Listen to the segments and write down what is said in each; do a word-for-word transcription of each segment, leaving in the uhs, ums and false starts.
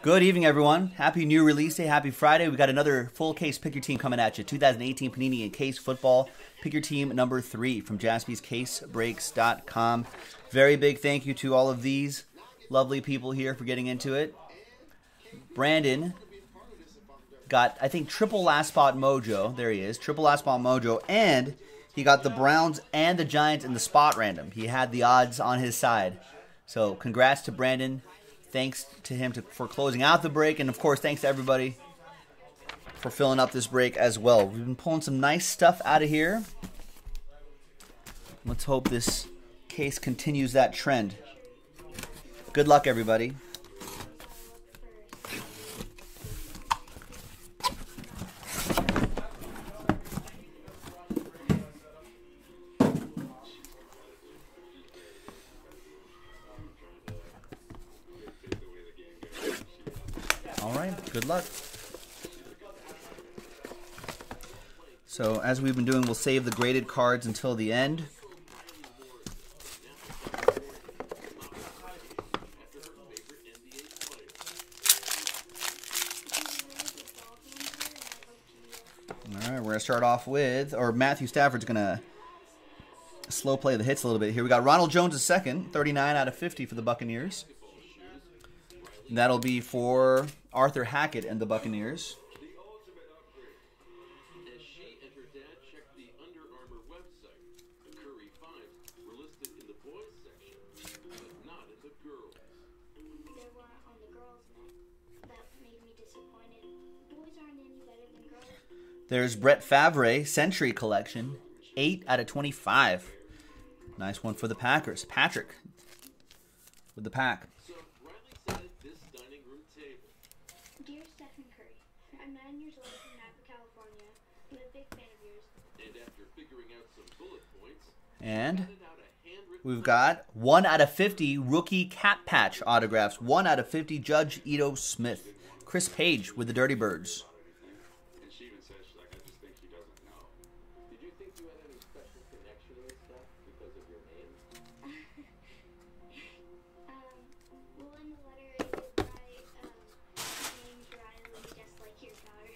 Good evening, everyone. Happy new release day. Happy Friday. We got another full case Pick Your Team coming at you. twenty eighteen Panini and Case Football. Pick Your Team number three from Jaspys Case Breaks dot com. Very big thank you to all of these lovely people here for getting into it. Brandon got, I think, triple last spot mojo. There he is. Triple last spot mojo. And he got the Browns and the Giants in the spot random. He had the odds on his side. So congrats to Brandon. Thanks to him to, for closing out the break. And, of course, thanks to everybody for filling up this break as well. We've been pulling some nice stuff out of here. Let's hope this case continues that trend. Good luck, everybody. Good luck. So as we've been doing, we'll save the graded cards until the end. All right, we're going to start off with, or Matthew Stafford's going to slow play the hits a little bit here. We got Ronald Jones a second, thirty-nine out of fifty for the Buccaneers. And that'll be for Arthur Hackett and the Buccaneers. There's Brett Favre, Century Collection, eight out of twenty-five. Nice one for the Packers. Patrick with the pack. And we've got one out of fifty rookie cap patch autographs. one out of fifty Judge Ito Smith. Chris Page with the Dirty Birds. And she even says, she's like, I just think he doesn't know. Did you think you had any special connection with stuff because of your name? um, well, in the letter, it was my um, name's Riley, just like your daughter.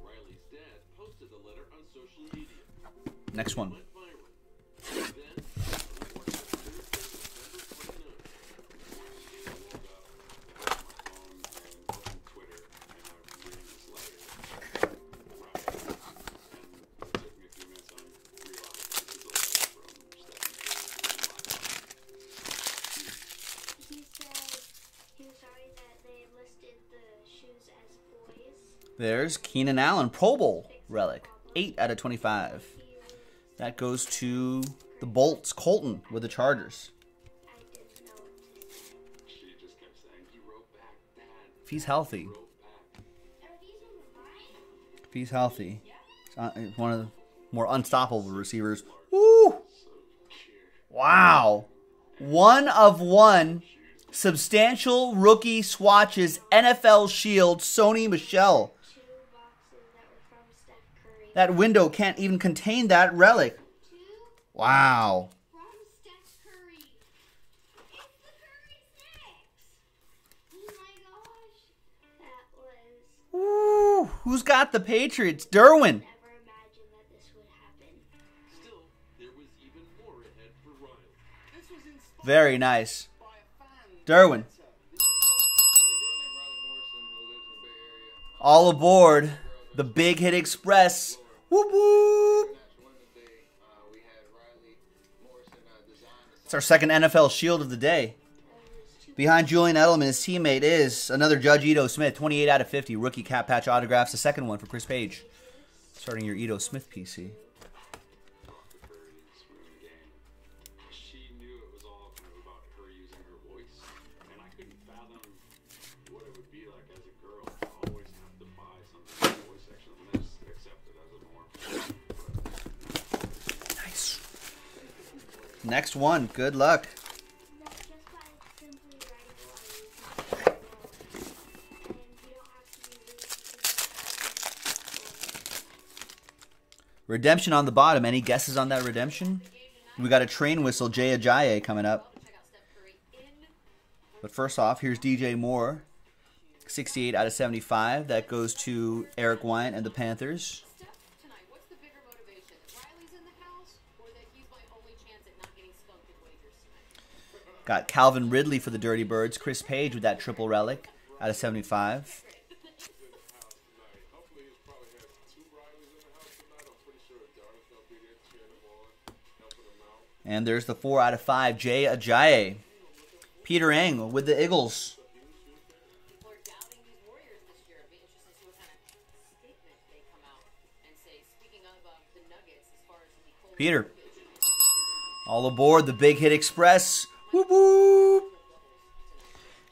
Riley's dad posted the letter on social media. Next one. There's Keenan Allen, Pro Bowl relic, eight out of twenty-five. That goes to the Bolts, Colton with the Chargers. If he's healthy. If he's healthy. He's one of the more unstoppable receivers. Woo! Wow. One of one. Substantial rookie swatches, N F L Shield, Sony Michel. That window can't even contain that relic. Wow. Ooh, who's got the Patriots? Derwin. Very nice. Derwin. All aboard the Big Hit Express. Whoop, whoop. It's our second N F L Shield of the day. Behind Julian Edelman, his teammate, is another Judge Ito Smith, twenty-eight out of fifty. Rookie cap patch autographs, the second one for Chris Page. Starting your Ito Smith P C. Next one. Good luck. Redemption on the bottom. Any guesses on that redemption? We got a train whistle, Jay Ajayi, coming up. But first off, here's D J Moore. sixty-eight out of seventy-five. That goes to Eric Wyant and the Panthers. Got Calvin Ridley for the Dirty Birds. Chris Page with that triple relic out of seventy-five. And there's the four out of five, Jay Ajayi. Peter Ang with the Eagles. Peter. All aboard the Big Hit Express. Whoop, whoop.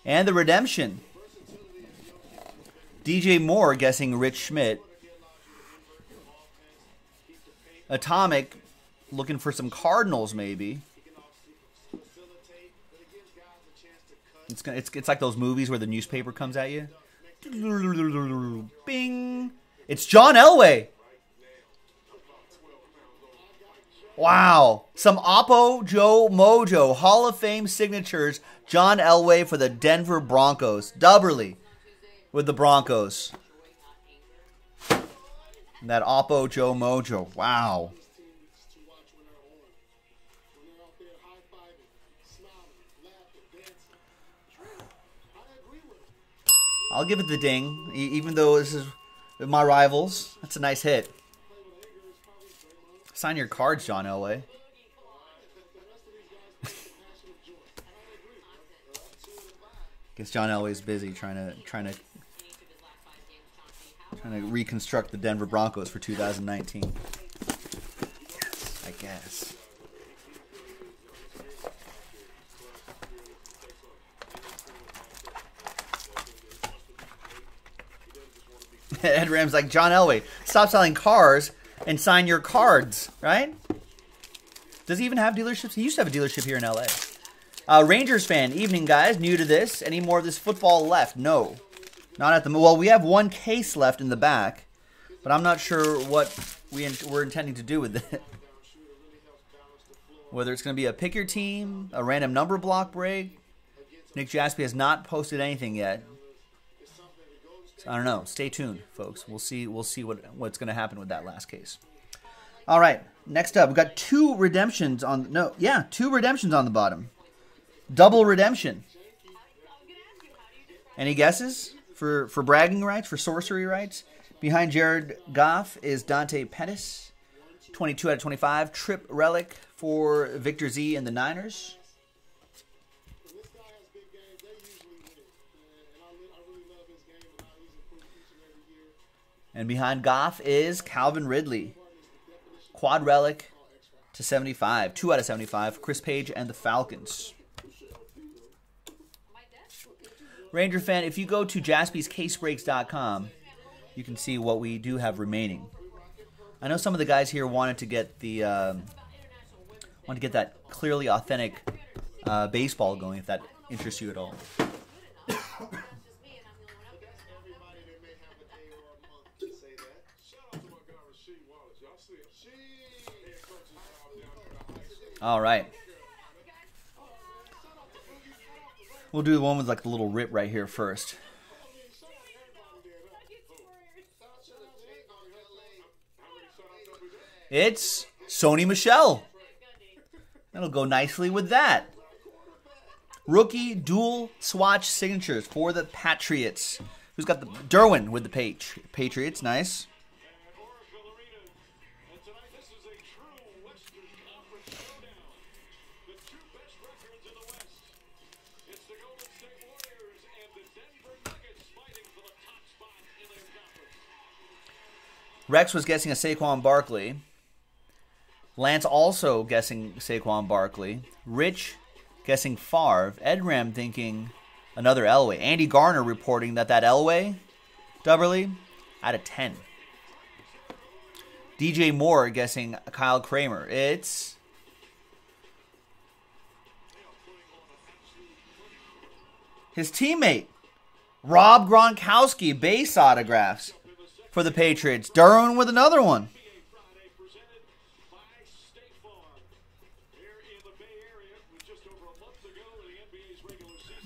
And the redemption. D J Moore guessing Rich Schmidt. Atomic looking for some Cardinals maybe. It's gonna, it's it's like those movies where the newspaper comes at you. Bing. It's John Elway. Wow. Some Oppo Joe Mojo Hall of Fame signatures. John Elway for the Denver Broncos. Dubberly with the Broncos. And that Oppo Joe Mojo. Wow. I'll give it the ding, even though this is with my rivals. That's a nice hit. Sign your cards, John Elway. Guess John Elway's busy trying to trying to trying to reconstruct the Denver Broncos for two thousand nineteen. Yes, I guess. Ed Ram's like, John Elway, stop selling cars and sign your cards, right? Does he even have dealerships? He used to have a dealership here in L A. Uh, Rangers fan, evening guys, new to this. Any more of this football left? No, not at the moment. Well, we have one case left in the back, but I'm not sure what we in we're intending to do with it. Whether it's going to be a pick your team, a random number block break. Nick Jaspey has not posted anything yet. I don't know. Stay tuned, folks. We'll see. We'll see what what's going to happen with that last case. All right. Next up, we've got two redemptions on. No, yeah, two redemptions on the bottom. Double redemption. Any guesses for for bragging rights, for sorcery rights? Behind Jared Goff is Dante Pettis, twenty-two out of twenty-five. Trip relic for Victor Z and the Niners. And behind Goff is Calvin Ridley. Quad relic to seventy-five. two out of seventy-five. Chris Page and the Falcons. Ranger fan, if you go to Jaspys Case Breaks dot com, you can see what we do have remaining. I know some of the guys here wanted to get the um, wanted to get that clearly authentic uh, baseball going, if that interests you at all. All right. We'll do the one with like the little rip right here first. It's Sony Michel. That'll go nicely with that. Rookie dual swatch signatures for the Patriots. Who's got the Derwin with the page? Patriots, nice. Rex was guessing a Saquon Barkley. Lance also guessing Saquon Barkley. Rich guessing Favre. Ed Ram thinking another Elway. Andy Garner reporting that that Elway, Dubberly, out of ten. D J Moore guessing Kyle Kramer. It's his teammate, Rob Gronkowski, base autographs. For the Patriots. Derwin with another one.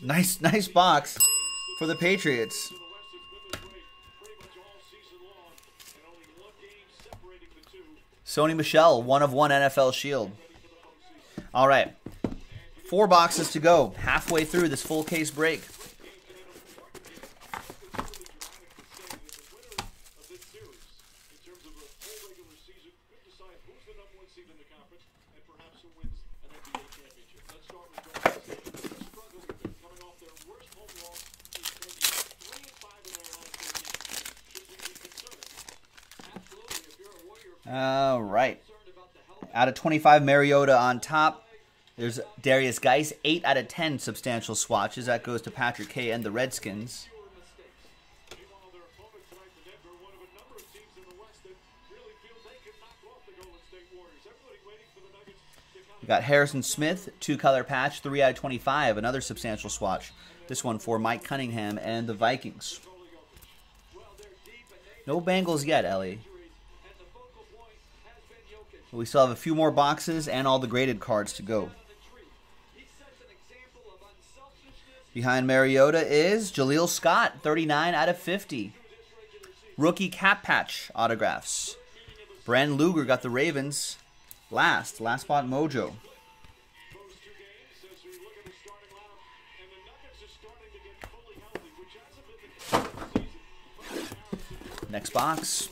Nice, nice box. for the Patriots. Sony Michel, one of one N F L Shield. All right. Four boxes to go. Halfway through this full case break. All right. Out of twenty-five, Mariota on top. There's Darius Geis. eight out of ten substantial swatches. That goes to Patrick K. and the Redskins. We got Harrison Smith, two-color patch, three out of twenty-five. Another substantial swatch. This one for Mike Cunningham and the Vikings. No Bengals yet, Ellie. We still have a few more boxes and all the graded cards to go. Behind Mariota is Jaleel Scott, thirty-nine out of fifty. Rookie cap patch autographs. Brandon Luger got the Ravens. Last, last spot mojo. Next box.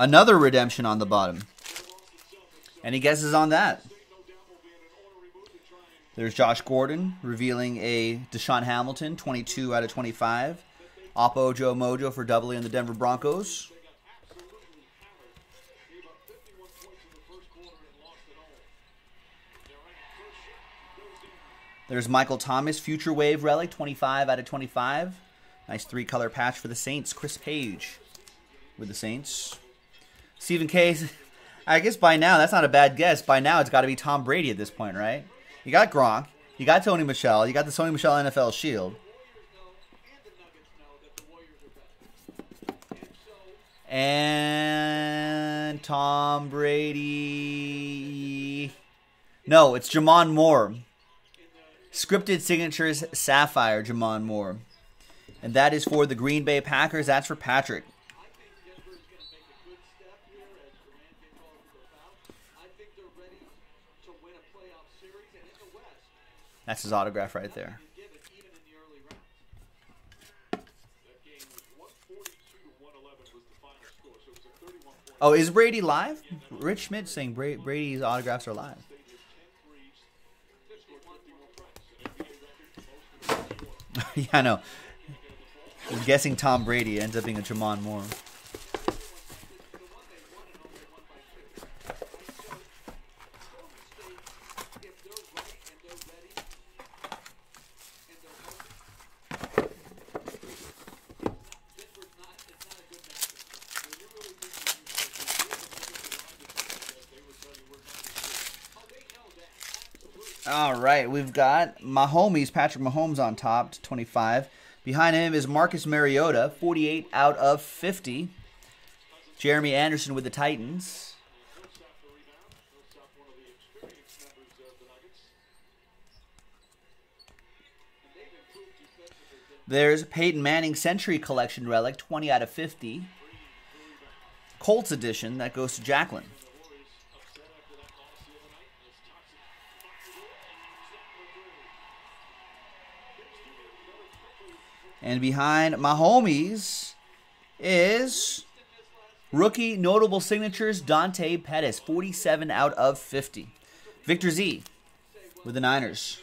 Another redemption on the bottom. Any guesses on that? There's Josh Gordon revealing a Deshaun Hamilton, twenty-two out of twenty-five. Oppo Joe Mojo for Dubberly and the Denver Broncos. There's Michael Thomas, Future Wave Relic, twenty-five out of twenty-five. Nice three-color patch for the Saints. Chris Page with the Saints. Stephen Case, I guess by now, that's not a bad guess. By now, it's got to be Tom Brady at this point, right? You got Gronk. You got Sony Michel. You got the Sony Michel N F L Shield. And Tom Brady. No, it's Jamon Moore. Scripted Signatures Sapphire, Jamon Moore. And that is for the Green Bay Packers. That's for Patrick. That's his autograph right there. Oh, is Brady live? Rich Schmidt saying Brady's autographs are live. Yeah, I know. I'm guessing Tom Brady ends up being a Jamon Moore. All right, we've got Mahomes, Patrick Mahomes on top, twenty-five. Behind him is Marcus Mariota, forty-eight out of fifty. Jeremy Anderson with the Titans. There's Peyton Manning Century Collection Relic, twenty out of fifty. Colts edition, that goes to Jacqueline. And behind Mahomes is rookie notable signatures Dante Pettis, forty-seven out of fifty. Victor Z with the Niners.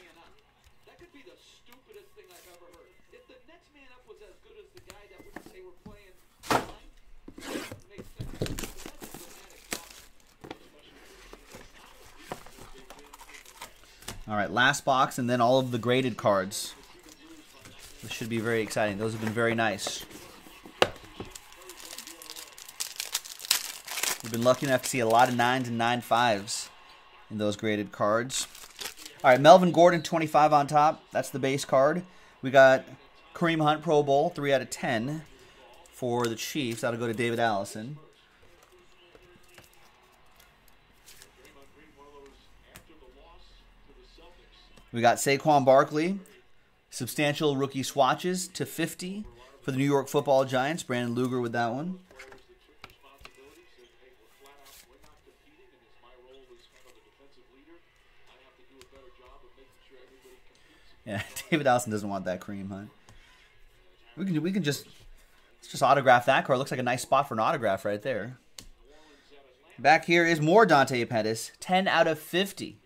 All right, last box and then all of the graded cards. This should be very exciting. Those have been very nice. We've been lucky enough to see a lot of nines and nine fives in those graded cards. All right, Melvin Gordon, twenty-five on top. That's the base card. We got Kareem Hunt Pro Bowl, three out of ten for the Chiefs. That'll go to David Allison. We got Saquon Barkley, substantial rookie swatches to fifty for the New York Football Giants. Brandon Luger with that one. Yeah, David Allison doesn't want that Kareem Hunt. We can we can just let's just autograph that card. Looks like a nice spot for an autograph right there. Back here is more Dante Pettis, ten out of fifty.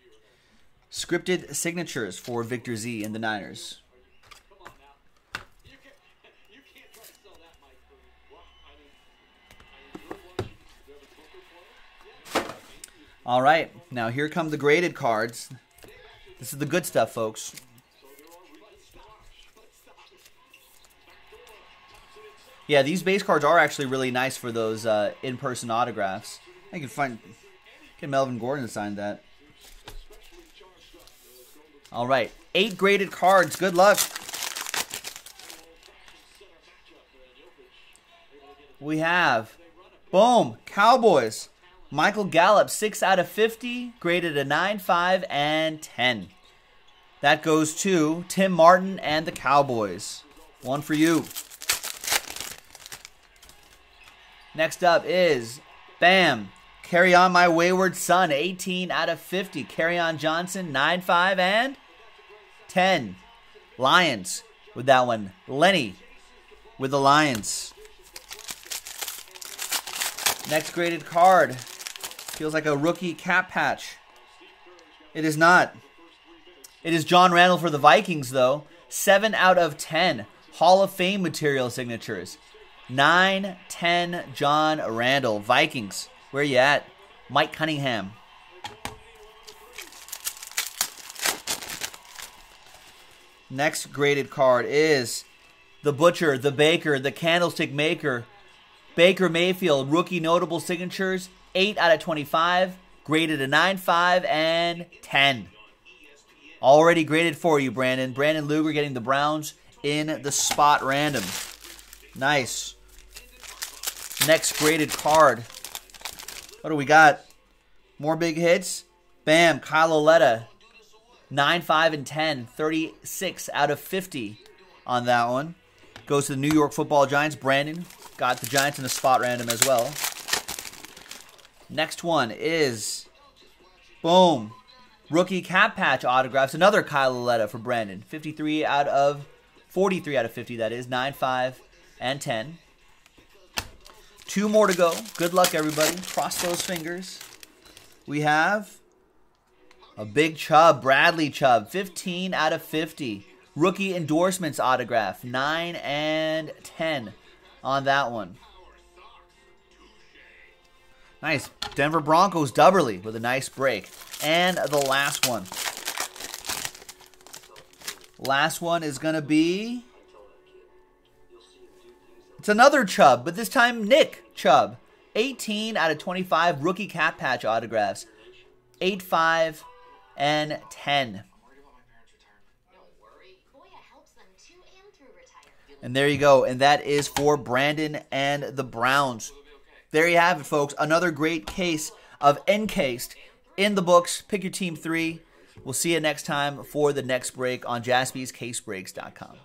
Scripted signatures for Victor Z and the Niners. All right, now here come the graded cards. This is the good stuff, folks. Yeah, these base cards are actually really nice for those uh, in-person autographs. I can find get Melvin Gordon to sign that. All right, eight graded cards. Good luck. We have, boom, Cowboys. Michael Gallup, six out of fifty, graded a nine, five, and ten. That goes to Tim Martin and the Cowboys. One for you. Next up is, bam, Carry On My Wayward Son, eighteen out of fifty. Carry On Johnson, nine, five, and ten. Lions with that one. Lenny with the Lions. Next graded card. Feels like a rookie cap patch. It is not. It is John Randall for the Vikings, though. seven out of ten. Hall of Fame material signatures. nine, ten, John Randall. Vikings. Where you at? Mike Cunningham. Next graded card is the Butcher, the Baker, the Candlestick Maker, Baker Mayfield, rookie notable signatures, eight out of twenty-five, graded a nine, five, and ten. Already graded for you, Brandon. Brandon Luger getting the Browns in the spot random. Nice. Next graded card. What do we got? More big hits. Bam, Kyle Lauletta. nine, five, and ten. thirty-six out of fifty on that one. Goes to the New York Football Giants. Brandon got the Giants in the spot random as well. Next one is, boom, rookie cap patch autographs. Another Kyle Lauletta for Brandon. fifty-three out of, forty-three out of fifty, that is. nine, five, and ten. Two more to go. Good luck, everybody. Cross those fingers. We have a big Chubb, Bradley Chubb, fifteen out of fifty. Rookie endorsements autograph, nine and ten on that one. Nice. Denver Broncos, Dubberly with a nice break. And the last one. Last one is going to be... It's another Chubb, but this time Nick Chubb. eighteen out of twenty-five rookie cap patch autographs. eight, five, and ten. And there you go. And that is for Brandon and the Browns. There you have it, folks. Another great case of Encased in the books. Pick your team three. We'll see you next time for the next break on Jaspys Case Breaks dot com.